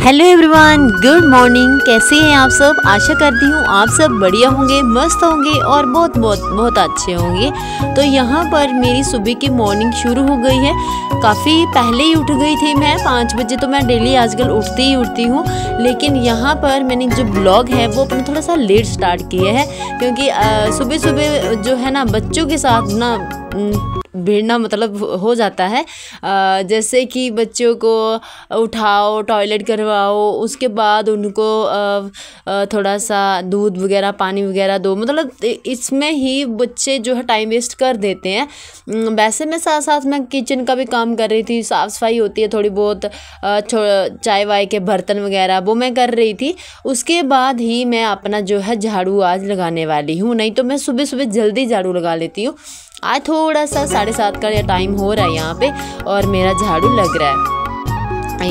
Hello everyone, good morning. कैसे हैं आप सब? आशा करती हूँ आप सब बढ़िया होंगे, मस्त होंगे और बहुत बहुत बहुत अच्छे होंगे। तो यहाँ पर मेरी सुबह की मॉर्निंग शुरू हो गई है। काफ़ी पहले ही उठ गई थी मैं, 5 बजे। तो मैं डेली आजकल उठती ही उठती हूँ, लेकिन यहाँ पर मैंने जो ब्लॉग है वो अपना थोड़ा सा लेट स्टार्ट किया है, क्योंकि सुबह सुबह जो है ना बच्चों के साथ ना भिड़ना मतलब हो जाता है। जैसे कि बच्चों को उठाओ, टॉयलेट करवाओ, उसके बाद उनको थोड़ा सा दूध वगैरह पानी वगैरह दो, मतलब इसमें ही बच्चे जो है टाइम वेस्ट कर देते हैं। वैसे मैं साथ साथ मैं किचन का भी काम कर रही थी, साफ़ सफाई होती है थोड़ी बहुत, चाय वाय के बर्तन वगैरह वो मैं कर रही थी। उसके बाद ही मैं अपना जो है झाड़ू आज लगाने वाली हूँ, नहीं तो मैं सुबह सुबह जल्दी झाड़ू लगा लेती हूँ। आज थोड़ा सा 7:30 का टाइम हो रहा है यहाँ पे और मेरा झाड़ू लग रहा है।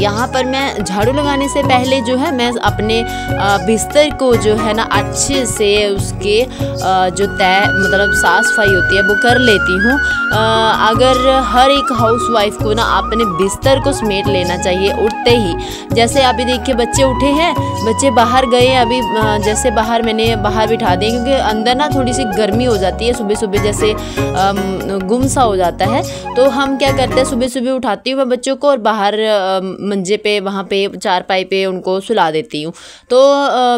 यहाँ पर मैं झाड़ू लगाने से पहले जो है मैं अपने बिस्तर को जो है ना अच्छे से उसके जो तय मतलब साफ सफाई होती है वो कर लेती हूँ। अगर हर एक हाउसवाइफ को ना अपने बिस्तर को समेट लेना चाहिए उठते ही। जैसे अभी देखिए बच्चे उठे हैं, बच्चे बाहर गए, अभी जैसे बाहर मैंने बाहर बिठा दिए, क्योंकि अंदर ना थोड़ी सी गर्मी हो जाती है सुबह सुबह, जैसे गुम सा हो जाता है। तो हम क्या करते हैं, सुबह सुबह उठाती हूँ मैं बच्चों को और बाहर मंजे पे वहाँ पे चारपाई पे उनको सुला देती हूँ। तो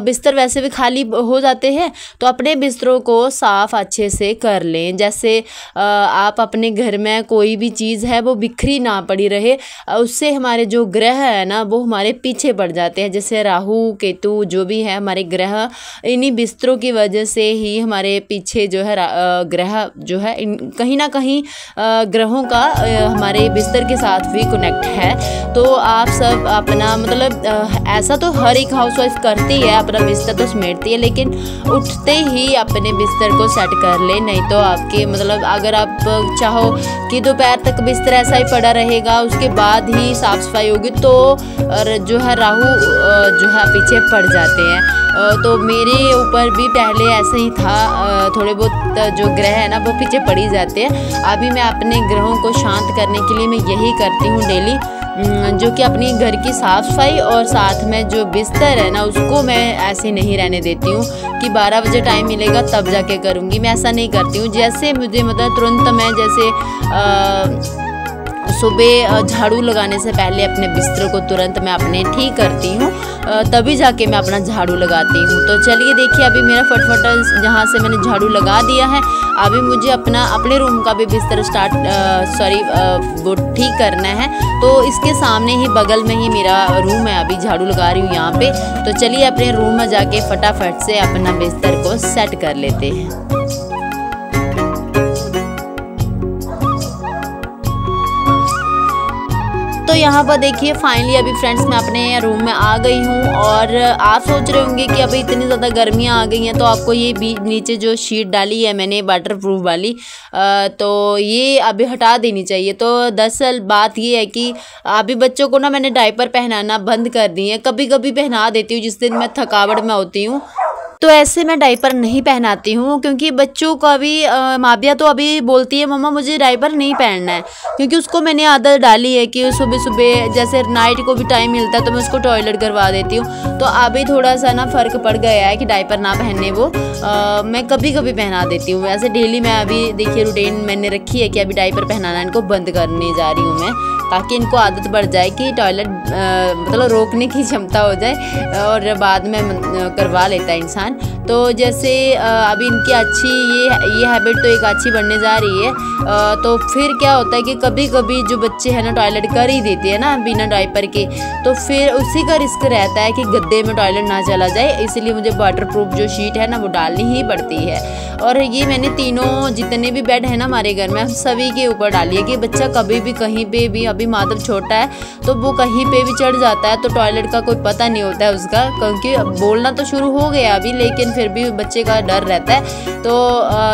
बिस्तर वैसे भी खाली हो जाते हैं, तो अपने बिस्तरों को साफ़ अच्छे से कर लें। जैसे आप अपने घर में कोई भी चीज़ है वो बिखरी ना पड़ी रहे, उससे हमारे जो ग्रह है ना वो हमारे पीछे पड़ जाते हैं। जैसे राहु केतु जो भी है हमारे ग्रह, इन्हीं बिस्तरों की वजह से ही हमारे पीछे जो है ग्रह जो है कहीं ना कहीं ग्रहों का हमारे बिस्तर के साथ भी कनेक्ट है। तो आप सब अपना मतलब ऐसा तो हर एक हाउसवाइफ करती है, अपना बिस्तर तो समेटती है, लेकिन उठते ही अपने बिस्तर को सेट कर ले। नहीं तो आपके मतलब अगर आप चाहो कि दोपहर तक बिस्तर ऐसा ही पड़ा रहेगा, उसके बाद ही साफ सफाई होगी, तो और जो है राहु जो है पीछे पड़ जाते हैं। तो मेरे ऊपर भी पहले ऐसे ही था, थोड़े बहुत जो ग्रह है ना वो पीछे पड़ ही जाते हैं। अभी मैं अपने ग्रहों को शांत करने के लिए मैं यही करती हूँ डेली, जो कि अपनी घर की साफ़ सफाई और साथ में जो बिस्तर है ना उसको मैं ऐसे नहीं रहने देती हूँ कि 12 बजे टाइम मिलेगा तब जाके करूँगी। मैं ऐसा नहीं करती हूँ। जैसे मुझे मतलब तुरंत मैं जैसे सुबह झाड़ू लगाने से पहले अपने बिस्तर को तुरंत मैं अपने ठीक करती हूँ, तभी जाके मैं अपना झाड़ू लगाती हूँ। तो चलिए देखिए अभी मेरा फटफटा जहाँ से मैंने झाड़ू लगा दिया है, अभी मुझे अपना अपने रूम का भी बिस्तर वो ठीक करना है। तो इसके सामने ही बगल में ही मेरा रूम है, अभी झाड़ू लगा रही हूँ यहाँ पे। तो चलिए अपने रूम में जाके फटाफट से अपना बिस्तर को सेट कर लेते हैं। तो यहाँ पर देखिए फाइनली अभी फ्रेंड्स मैं अपने रूम में आ गई हूँ। और आप सोच रहे होंगे कि अभी इतनी ज़्यादा गर्मियाँ आ गई हैं, तो आपको ये बीच नीचे जो शीट डाली है मैंने वाटरप्रूफ वाली, तो ये अभी हटा देनी चाहिए। तो दरअसल बात ये है कि अभी बच्चों को ना मैंने डायपर पहनाना बंद कर दी है, कभी कभी पहना देती हूँ जिस दिन मैं थकावट में होती हूँ, तो ऐसे मैं डायपर नहीं पहनाती हूँ। क्योंकि बच्चों का भी माविया तो अभी बोलती है मम्मा मुझे डायपर नहीं पहनना है, क्योंकि उसको मैंने आदत डाली है कि सुबह सुबह जैसे नाइट को भी टाइम मिलता है तो मैं उसको टॉयलेट करवा देती हूँ। तो अभी थोड़ा सा ना फ़र्क पड़ गया है कि डायपर ना पहनने वो मैं कभी कभी पहना देती हूँ। वैसे डेली मैं अभी देखिए रूटीन मैंने रखी है कि अभी डायपर पहनाना इनको बंद करने जा रही हूँ मैं, ताकि इनको आदत बढ़ जाए कि टॉयलेट मतलब रोकने की क्षमता हो जाए और बाद में करवा लेता है इंसान। तो जैसे अभी इनकी अच्छी ये हैबिट तो एक अच्छी बनने जा रही है। तो फिर क्या होता है कि कभी कभी जो बच्चे हैं ना टॉयलेट कर ही देते हैं ना बिना डायपर के, तो फिर उसी का रिस्क रहता है कि गद्दे में टॉयलेट ना चला जाए, इसलिए मुझे वाटरप्रूफ जो शीट है ना वो डालनी ही पड़ती है। और ये मैंने तीनों जितने भी बेड है ना हमारे घर में सभी के ऊपर डाली है कि बच्चा कभी भी कहीं पर भी, अभी माधव छोटा है तो वो कहीं पर भी चढ़ जाता है, तो टॉयलेट का कोई पता नहीं होता है उसका, क्योंकि बोलना तो शुरू हो गया अभी लेकिन फिर भी बच्चे का डर रहता है। तो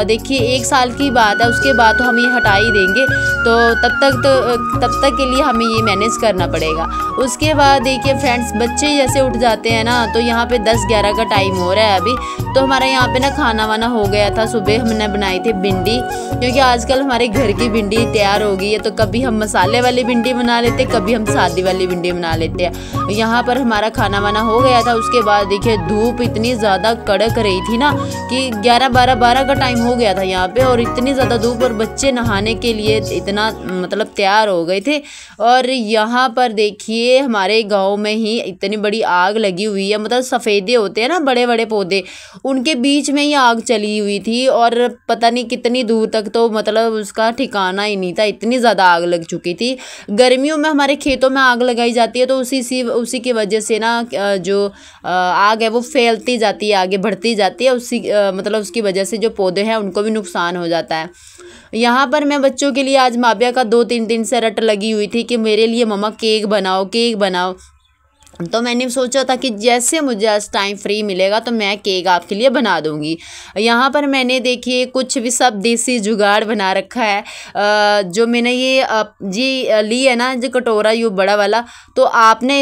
देखिए 1 साल की बात है, उसके बाद तो हम ये हटा ही देंगे। तो तब तक के लिए हमें ये मैनेज करना पड़ेगा। उसके बाद देखिए फ्रेंड्स, बच्चे जैसे उठ जाते हैं ना, तो यहाँ पे 10-11 का टाइम हो रहा है अभी। तो हमारा यहाँ पे ना खाना वाना हो गया था, सुबह हमने बनाई थी भिंडी, क्योंकि आजकल हमारे घर की भिंडी तैयार हो गई है। तो कभी हम मसाले वाली भिंडी बना लेते, कभी हम सादी वाली भिंडी बना लेते हैं। यहाँ पर हमारा खाना वाना हो गया था। उसके बाद देखिए धूप इतनी ज़्यादा कड़क रही थी ना कि 11-12 का टाइम हो गया था यहाँ पे, और इतनी ज़्यादा धूप, और बच्चे नहाने के लिए इतना मतलब तैयार हो गए थे। और यहाँ पर देखिए हमारे गांव में ही इतनी बड़ी आग लगी हुई है, मतलब सफ़ेदे होते हैं ना बड़े बड़े पौधे, उनके बीच में ही आग चली हुई थी। और पता नहीं कितनी दूर तक, तो मतलब उसका ठिकाना ही नहीं था, इतनी ज़्यादा आग लग चुकी थी। गर्मियों में हमारे खेतों में आग लगाई जाती है, तो उसी की वजह से ना जो आग है वो फैलती जाती है, आगे बढ़ती जाती है, मतलब उसकी वजह से जो पौधे हैं उनको भी नुकसान हो जाता है। यहाँ पर मैं बच्चों के लिए आज माबिया का 2-3 दिन से रट लगी हुई थी कि मेरे लिए मम्मा केक बनाओ केक बनाओ। तो मैंने सोचा था कि जैसे मुझे आज टाइम फ्री मिलेगा तो मैं केक आपके लिए बना दूंगी। यहाँ पर मैंने देखिए कुछ भी सब देसी जुगाड़ बना रखा है। जो मैंने ये ली है ना, जो कटोरा यू बड़ा वाला, तो आपने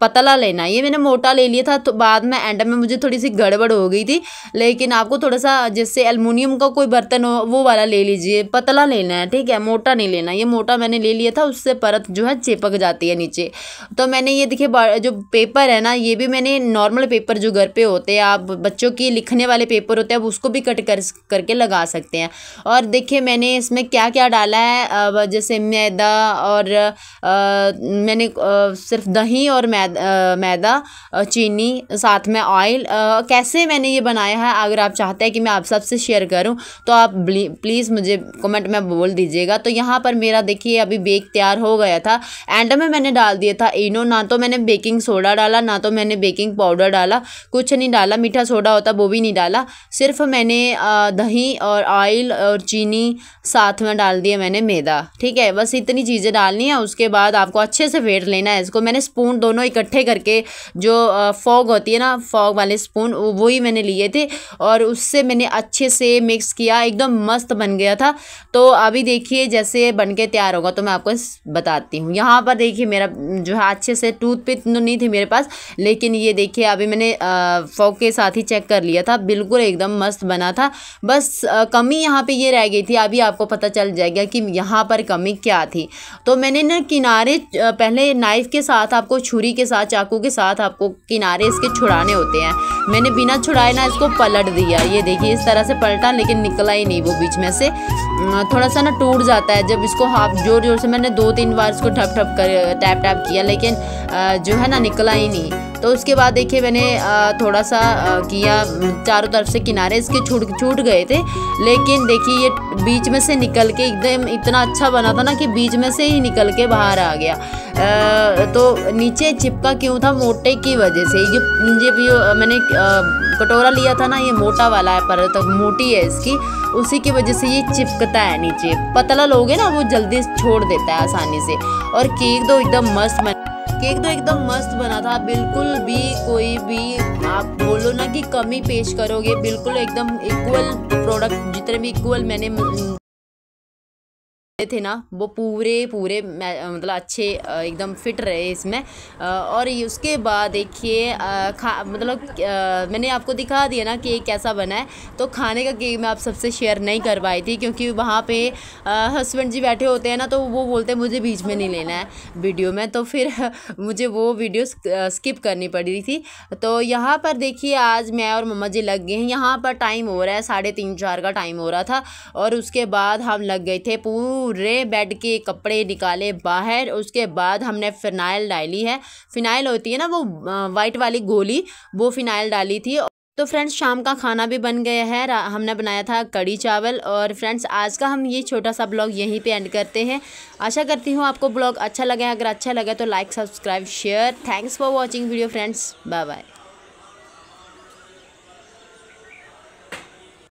पतला लेना। ये मैंने मोटा ले लिया था, तो बाद में एंड में मुझे थोड़ी सी गड़बड़ हो गई थी। लेकिन आपको थोड़ा सा जैसे एलमिनियम का कोई बर्तन हो वो वाला ले लीजिए, पतला लेना है, ठीक है, मोटा नहीं लेना। ये मोटा मैंने ले लिया था, उससे परत जो है चिपक जाती है नीचे। तो मैंने ये देखिए जो पेपर है ना, ये भी मैंने नॉर्मल पेपर जो घर पे होते हैं, आप बच्चों की लिखने वाले पेपर होते हैं, उसको भी कट करके लगा सकते हैं। और देखिए मैंने इसमें क्या क्या डाला है, जैसे मैदा, और मैंने सिर्फ दही और मैदा, चीनी, साथ में ऑयल। कैसे मैंने ये बनाया है, अगर आप चाहते हैं कि मैं आप सबसे शेयर करूँ तो आप प्लीज़ मुझे कमेंट में बोल दीजिएगा। तो यहाँ पर मेरा देखिए अभी बेक तैयार हो गया था। एंड में मैंने डाल दिया था इनो, ना तो मैंने बेकिंग सोडा डाला, ना तो मैंने बेकिंग पाउडर डाला, कुछ नहीं डाला। मीठा सोडा होता वो भी नहीं डाला, सिर्फ मैंने दही और ऑयल और चीनी साथ में डाल दिया, मैंने मैदा, ठीक है, बस इतनी चीज़ें डालनी है। उसके बाद आपको अच्छे से फेंट लेना है इसको। मैंने स्पून दोनों इकट्ठे करके, जो फॉग होती है ना, फॉग वाले स्पून, वही मैंने लिए थे, और उससे मैंने अच्छे से मिक्स किया, एकदम मस्त बन गया था। तो अभी देखिए जैसे बन के तैयार होगा तो मैं आपको बताती हूँ। यहाँ पर देखिए मेरा जो है अच्छे से, टूथपिक तो नहीं थी मेरे पास, लेकिन ये देखिए अभी मैंने फॉग के साथ ही चेक कर लिया था, बिल्कुल एकदम मस्त बना था। बस कमी यहाँ पे ये रह गई थी, अभी आपको पता चल जाएगा कि यहाँ पर कमी क्या थी। तो मैंने ना किनारे पहले नाइफ़ के साथ, आपको छुरी के साथ, चाकू के साथ आपको किनारे इसके छुड़ाने होते हैं। मैंने बिना छुड़ाए ना इसको पलट दिया, ये देखिए इस तरह से पलटा, लेकिन निकला ही नहीं, वो बीच में से थोड़ा सा ना टूट जाता है जब इसको हाफ जोर जोर से, मैंने 2-3 बार इसको ठप ठप कर टैप टैप किया, लेकिन जो है ना निकला ही नहीं। तो उसके बाद देखिए मैंने थोड़ा सा किया, चारों तरफ से किनारे इसके छूट गए थे, लेकिन देखिए ये बीच में से निकल के एकदम इतना अच्छा बना था ना कि बीच में से ही निकल के बाहर आ गया। तो नीचे चिपका क्यों था, मोटे की वजह से। ये मैंने कटोरा लिया था ना, ये मोटा वाला है, पर तो मोटी है इसकी, उसी की वजह से ये चिपकता है नीचे। पतला लोगे ना वो जल्दी छोड़ देता है आसानी से। और केक तो एकदम मस्त बना था, बिल्कुल भी कोई भी आप बोलो ना कि कमी पेश करोगे, बिल्कुल एकदम इक्वल प्रोडक्ट, जितने भी इक्वल मैंने थे ना वो पूरे मतलब अच्छे एकदम फिट रहे इसमें। और उसके बाद देखिए मतलब मैंने आपको दिखा दिया ना केक कैसा बना है। तो खाने का केक मैं आप सबसे शेयर नहीं कर पाई थी, क्योंकि वहाँ पे हस्बैंड जी बैठे होते हैं ना, तो वो बोलते हैं मुझे बीच में नहीं लेना है वीडियो में, तो फिर मुझे वो वीडियो स्किप करनी पड़ रही थी। तो यहाँ पर देखिए आज मैं और मम्मा जी लग गए हैं। यहाँ पर टाइम हो रहा है 3:30-4 का टाइम हो रहा था, और उसके बाद हम लग गए थे, पूरे बेड के कपड़े निकाले बाहर। उसके बाद हमने फिनाइल डाली है, फिनाइल होती है ना वो वाइट वाली गोली, वो फिनाइल डाली थी। तो फ्रेंड्स शाम का खाना भी बन गया है, हमने बनाया था कड़ी चावल। और फ्रेंड्स आज का हम ये छोटा सा ब्लॉग यहीं पे एंड करते हैं। आशा करती हूँ आपको ब्लॉग अच्छा लगे, अगर अच्छा लगे तो like, subscribe, share. Thanks for watching video friends, bye bye.